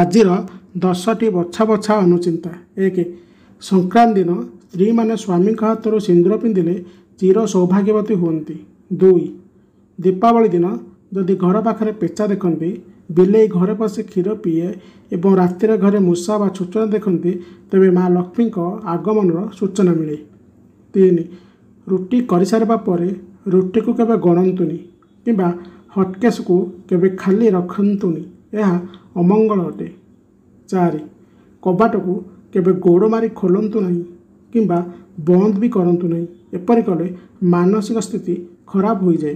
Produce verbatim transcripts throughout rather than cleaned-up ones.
आज दस टी बछा बछा अनुचिंता। एक संक्रांत दिन स्त्री मैंने स्वामी हाथर सिंदूर पिंधिले चिर सौभाग्यवती होती। दुई दीपावली दिन जदि घर पाखे पेचा देखती बिलई घरे पशि क्षीर पीए और राति घरे मूषा बा सूचना देखती तेज माँ लक्ष्मी आगमन सूचना मिले। तीन रुटी कर सारा पर रुटी को केवे गणतुनि किंबा हटकेस को केवे खाली रखतुनि, यह अमंगल अटे। चार कबाट को केवे गोड़ मारी खोलतु ना किंबा बंद भी करतु ना, एपरि कले मानसिक स्थिति खराब हो जाए।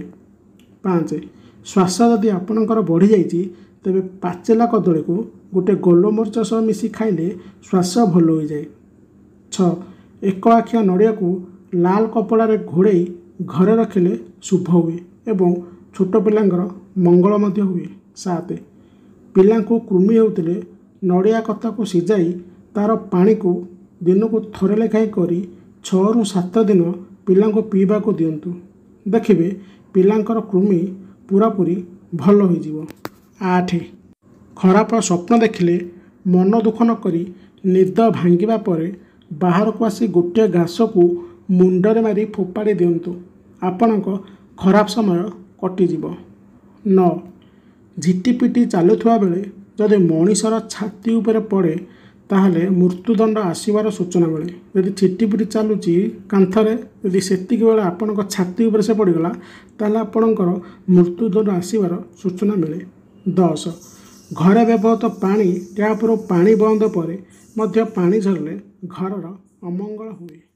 पाँच श्वास जदि आपणकर बढ़ी जाइए तेबे पाचेला कदली को गोटे गोलमरीच सह मिसी खाइले श्वास भल हो जाए। छ एक आखिया नड़िया को लाल कपड़ा रे घोड़े घरे रखिले शुभ हुए एवं छोट पिलांकर मंगल मध्य हुए। सात पिला कृमि होते नड़िया कता को सिजाई तार पानी को दिन को थरे लेखाई करी छरु सात दिन पिला पीवा को दिंतु, देखिए पिलांकर कृमि पूरापूरी भल हो। आठ खराब स्वप्न देखिले मन दुख नक निद भांगा पर बाहर को आसी गोटे घास को मुंडरे मारी फोपाड़ी दिंतु, आपण खराब समय कटिज। नौ झिटिपिटी चलुवा बेले जदि मनीषर छाती उपर पड़े ताहले मृत्युदंड आसवर सूचना मिले। यदि छिटीपिटी चलुची कांथरे यदि सेतिक बेले आपण छाती उपर से पड़गला ताहले आपणकर मृत्युदंड आसवर सूचना मिले। दस घरे व्यवहृत पानी ट्याप्रो पानी बंद पर पानी झरले घरर अमंगल हुए।